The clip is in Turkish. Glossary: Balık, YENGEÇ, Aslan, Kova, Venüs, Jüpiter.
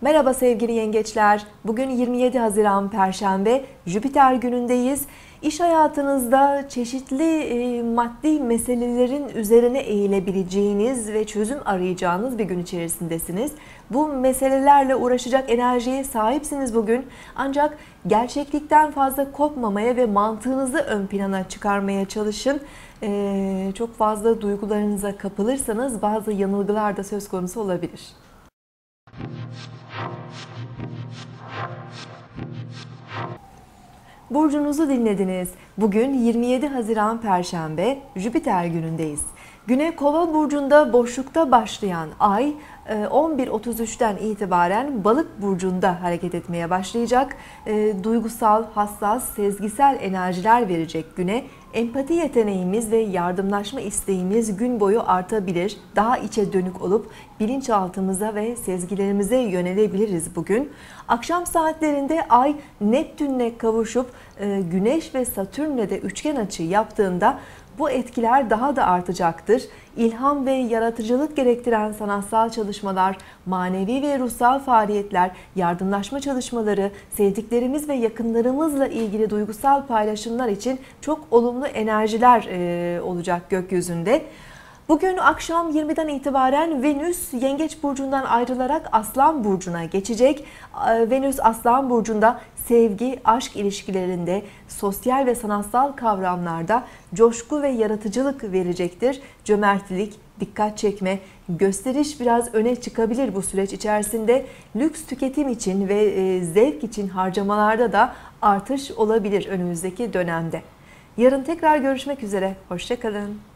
Merhaba sevgili yengeçler. Bugün 27 Haziran Perşembe, Jüpiter günündeyiz. İş hayatınızda çeşitli maddi meselelerin üzerine eğilebileceğiniz ve çözüm arayacağınız bir gün içerisindesiniz. Bu meselelerle uğraşacak enerjiye sahipsiniz bugün. Ancak gerçeklikten fazla kopmamaya ve mantığınızı ön plana çıkarmaya çalışın. Çok fazla duygularınıza kapılırsanız bazı yanılgılar da söz konusu olabilir. Burcunuzu dinlediniz. Bugün 27 Haziran Perşembe, Jüpiter günündeyiz. Güne Kova burcunda boşlukta başlayan ay 11:33'ten itibaren Balık burcunda hareket etmeye başlayacak. Duygusal, hassas, sezgisel enerjiler verecek güne. Empati yeteneğimiz ve yardımlaşma isteğimiz gün boyu artabilir, daha içe dönük olup bilinçaltımıza ve sezgilerimize yönelebiliriz bugün. Akşam saatlerinde ay Neptün'le kavuşup Güneş ve Satürn'le de üçgen açı yaptığında bu etkiler daha da artacaktır. İlham ve yaratıcılık gerektiren sanatsal çalışmalar, manevi ve ruhsal faaliyetler, yardımlaşma çalışmaları, sevdiklerimiz ve yakınlarımızla ilgili duygusal paylaşımlar için çok olumlu enerjiler olacak gökyüzünde. Bugün akşam 20'den itibaren Venüs Yengeç burcundan ayrılarak Aslan burcuna geçecek. Venüs Aslan burcunda sevgi, aşk ilişkilerinde, sosyal ve sanatsal kavramlarda coşku ve yaratıcılık verecektir. Cömertlik, dikkat çekme, gösteriş biraz öne çıkabilir bu süreç içerisinde. Lüks tüketim için ve zevk için harcamalarda da artış olabilir önümüzdeki dönemde. Yarın tekrar görüşmek üzere. Hoşça kalın.